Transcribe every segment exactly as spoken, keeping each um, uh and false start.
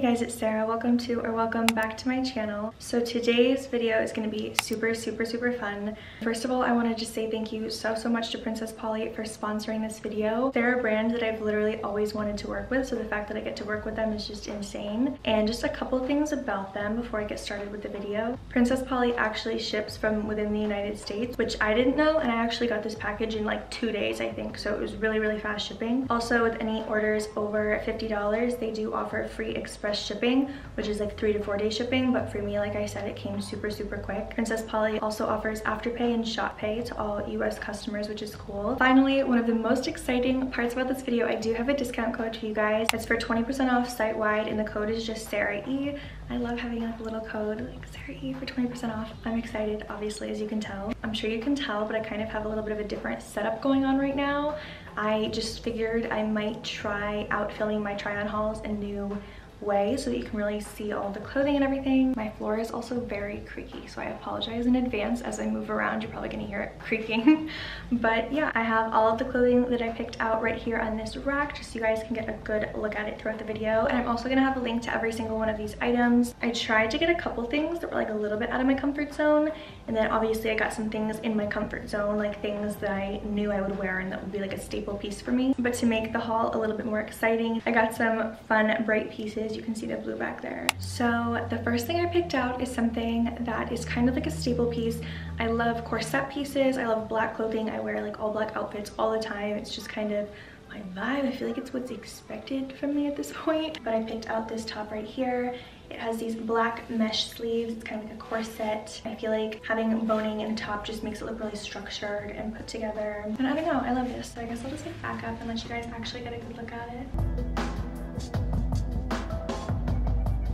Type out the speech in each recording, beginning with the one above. Hey guys, it's Sarah. Welcome to or welcome back to my channel. So today's video is going to be super super super fun. First of all, I want to just say thank you so so much to Princess Polly for sponsoring this video. They're a brand that I've literally always wanted to work with, so the fact that I get to work with them is just insane. And just a couple things about them before I get started with the video. Princess Polly actually ships from within the United States, which I didn't know, and I actually got this package in like two days I think, so it was really really fast shipping. Also, with any orders over fifty dollars, they do offer free express express shipping, which is like three to four day shipping, but for me, like I said, it came super super quick. Princess Polly also offers Afterpay and ShopPay to all U S customers, which is cool. Finally, one of the most exciting parts about this video, I do have a discount code for you guys. It's for twenty percent off site-wide, and the code is just SARAE. I love having like a little code like SARAE for twenty percent off. I'm excited, obviously, as you can tell. I'm sure you can tell, but I kind of have a little bit of a different setup going on right now. I just figured I might try out filming my try-on hauls and new way so that you can really see all the clothing and everything. My floor is also very creaky, so I apologize in advance. As I move around, you're probably gonna hear it creaking. But yeah, I have all of the clothing that I picked out right here on this rack, just so you guys can get a good look at it throughout the video. And I'm also gonna have a link to every single one of these items. I tried to get a couple things that were like a little bit out of my comfort zone, and then obviously I got some things in my comfort zone, like things that I knew I would wear and that would be like a staple piece for me. But to make the haul a little bit more exciting, I got some fun bright pieces. You can see the blue back there. So the first thing I picked out is something that is kind of like a staple piece. I love corset pieces. I love black clothing. I wear like all black outfits all the time. It's just kind of my vibe. I feel like it's what's expected from me at this point. But I picked out this top right here. It has these black mesh sleeves. It's kind of like a corset. I feel like having boning in the top just makes it look really structured and put together. And I don't know, I love this. So I guess I'll just like back up and let you guys actually get a good look at it.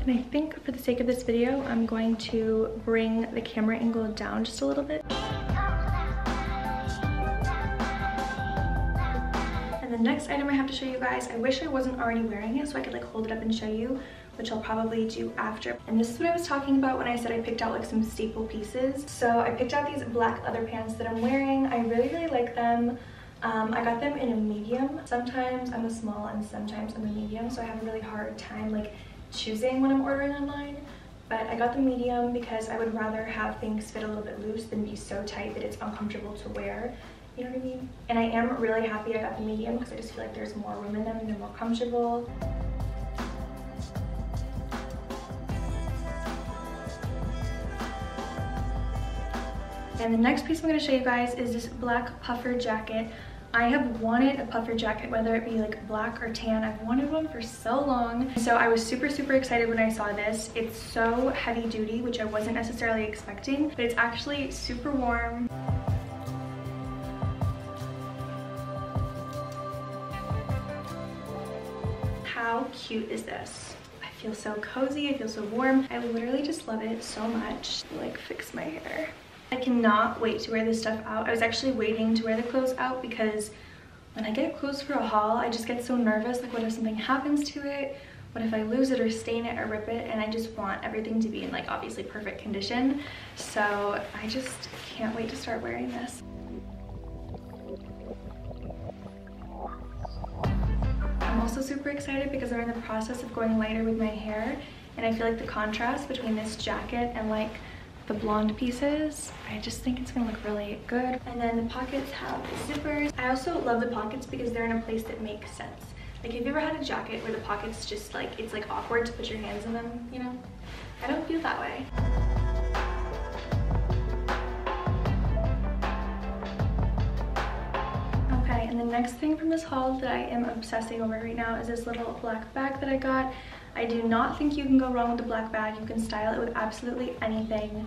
And I think for the sake of this video, I'm going to bring the camera angle down just a little bit. And the next item I have to show you guys, I wish I wasn't already wearing it so I could like hold it up and show you, which I'll probably do after. And this is what I was talking about when I said I picked out like some staple pieces. So I picked out these black leather pants that I'm wearing. I really, really like them. Um, I got them in a medium. Sometimes I'm a small and sometimes I'm a medium, so I have a really hard time like choosing when I'm ordering online, but I got the medium because I would rather have things fit a little bit loose than be so tight that it's uncomfortable to wear, you know what I mean? And I am really happy I got the medium because I just feel like there's more room in them and they're more comfortable. And the next piece I'm going to show you guys is this black puffer jacket. I have wanted a puffer jacket, whether it be like black or tan. I've wanted one for so long. So I was super, super excited when I saw this. It's so heavy duty, which I wasn't necessarily expecting, but it's actually super warm. How cute is this? I feel so cozy. I feel so warm. I literally just love it so much. Like, fix my hair. I cannot wait to wear this stuff out. I was actually waiting to wear the clothes out because when I get clothes for a haul, I just get so nervous. Like, what if something happens to it? What if I lose it or stain it or rip it? And I just want everything to be in like obviously perfect condition. So I just can't wait to start wearing this. I'm also super excited because I'm in the process of going lighter with my hair, and I feel like the contrast between this jacket and like the blonde pieces, I just think it's gonna look really good. And then the pockets have zippers. I also love the pockets because they're in a place that makes sense. Like, have you ever had a jacket where the pockets just like, it's like awkward to put your hands in them, you know? I don't feel that way. Okay, and the next thing from this haul that I am obsessing over right now is this little black bag that I got. I do not think you can go wrong with the black bag. You can style it with absolutely anything.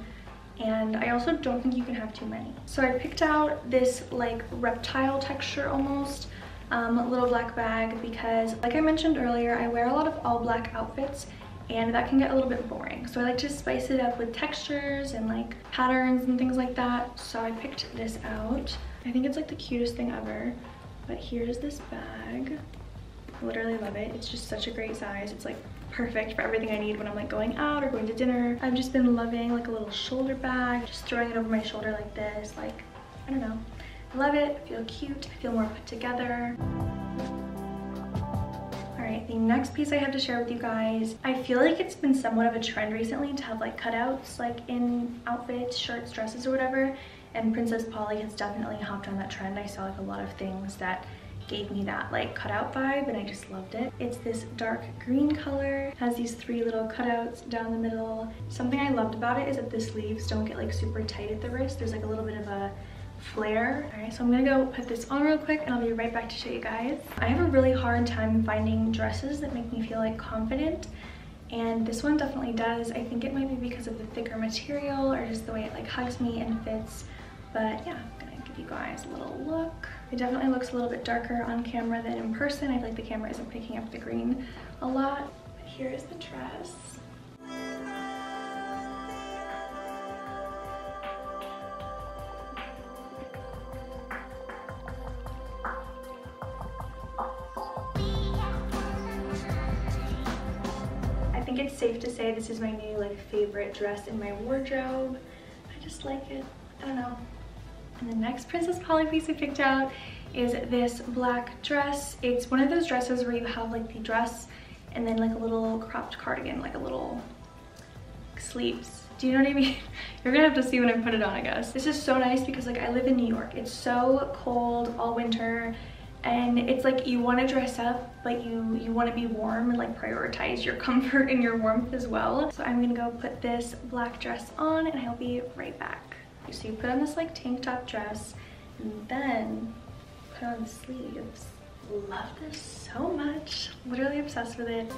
And I also don't think you can have too many. So I picked out this like reptile texture almost um, little black bag because, like I mentioned earlier, I wear a lot of all black outfits and that can get a little bit boring. So I like to spice it up with textures and like patterns and things like that. So I picked this out. I think it's like the cutest thing ever. But here's this bag. Literally love it. It's just such a great size. It's like perfect for everything I need when I'm like going out or going to dinner. I've just been loving like a little shoulder bag, just throwing it over my shoulder like this. Like, I don't know, I love it. I feel cute. I feel more put together. All right, The next piece I have to share with you guys, I feel like it's been somewhat of a trend recently to have like cutouts like in outfits, shirts, dresses or whatever, and Princess Polly has definitely hopped on that trend. I saw like a lot of things that gave me that like cutout vibe and I just loved it. It's this dark green color, has these three little cutouts down the middle. Something I loved about it is that the sleeves don't get like super tight at the wrist. There's like a little bit of a flare. All right, so I'm gonna go put this on real quick and I'll be right back to show you guys. I have a really hard time finding dresses that make me feel like confident, and this one definitely does. I think it might be because of the thicker material or just the way it like hugs me and fits, but yeah, I'm gonna give you guys a little look. It definitely looks a little bit darker on camera than in person. I feel like the camera isn't picking up the green a lot. But here is the dress. I think it's safe to say this is my new like favorite dress in my wardrobe. I just like it. I don't know. And the next Princess Polly piece I picked out is this black dress. It's one of those dresses where you have like the dress and then like a little cropped cardigan, like a little sleeves. Do you know what I mean? You're gonna have to see when I put it on, I guess. This is so nice because like I live in New York. It's so cold all winter. And it's like you want to dress up, but you you want to be warm and like prioritize your comfort and your warmth as well. So I'm gonna go put this black dress on and I'll be right back. So you put on this like tank top dress and then put on the sleeves. Love this so much. Literally obsessed with it.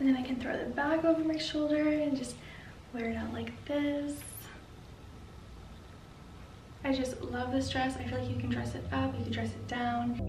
And then I can throw the bag over my shoulder and just wear it out like this. I just love this dress. I feel like you can dress it up, you can dress it down.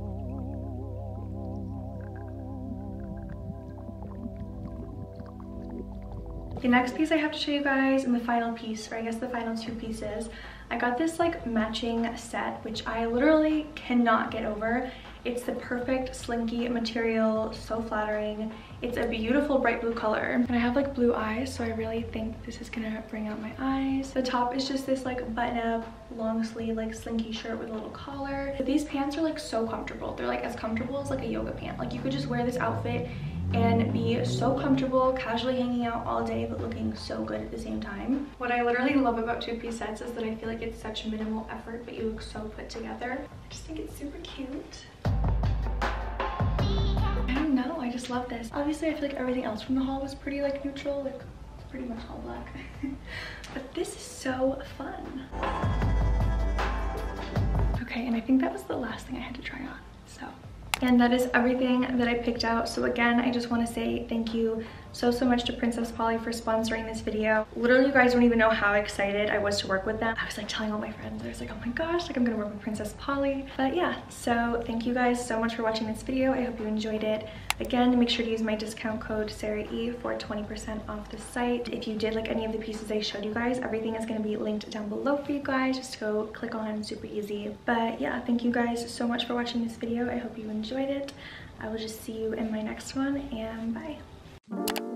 The next piece I have to show you guys, and the final piece, or I guess the final two pieces, I got this like matching set, which I literally cannot get over. It's the perfect slinky material, so flattering. It's a beautiful bright blue color. And I have like blue eyes, so I really think this is gonna bring out my eyes. The top is just this like button up, long sleeve, like slinky shirt with a little collar. But these pants are like so comfortable. They're like as comfortable as like a yoga pant. Like you could just wear this outfit and be so comfortable, casually hanging out all day, but looking so good at the same time. What I literally love about two-piece sets is that I feel like it's such minimal effort, but you look so put together. I just think it's super cute. I don't know, I just love this. Obviously, I feel like everything else from the haul was pretty like neutral, like it's pretty much all black. But this is so fun. Okay, and I think that was the last thing I had to try on, so. And that is everything that I picked out. So again, I just want to say thank you so, so much to Princess Polly for sponsoring this video. Literally, you guys don't even know how excited I was to work with them. I was like telling all my friends, I was like, oh my gosh, like I'm gonna work with Princess Polly. But yeah, so thank you guys so much for watching this video. I hope you enjoyed it. Again, make sure to use my discount code SARAE for twenty percent off the site. If you did like any of the pieces I showed you guys, everything is gonna be linked down below for you guys. Just go click on, super easy. But yeah, thank you guys so much for watching this video. I hope you enjoyed it. I will just see you in my next one, and bye.